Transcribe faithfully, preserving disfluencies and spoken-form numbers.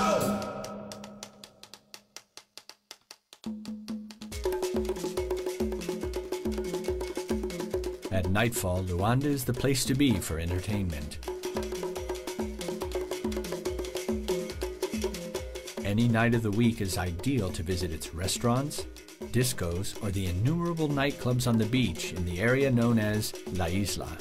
Soul. At nightfall, Luanda is the place to be for entertainment. Any night of the week is ideal to visit its restaurants, discos, or the innumerable nightclubs on the beach in the area known as La Isla.